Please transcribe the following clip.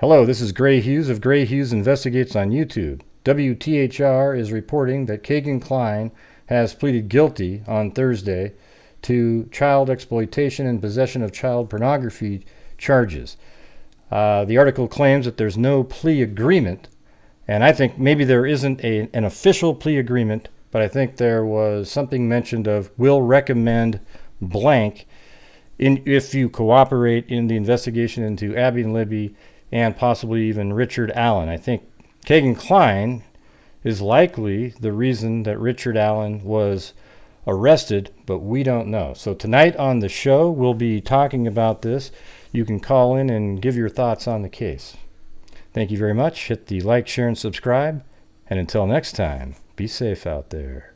Hello, this is Gray Hughes of Gray Hughes Investigates on YouTube. WTHR is reporting that Kegan Kline has pleaded guilty on Thursday to child exploitation and possession of child pornography charges. The article claims that there's no plea agreement, and I think maybe there isn't an official plea agreement, but I think there was something mentioned of will recommend blank if you cooperate in the investigation into Abby and Libby and possibly even Richard Allen. I think Kegan Kline is likely the reason that Richard Allen was arrested, but we don't know. So tonight on the show, we'll be talking about this. You can call in and give your thoughts on the case. Thank you very much. Hit the like, share, and subscribe. And until next time, be safe out there.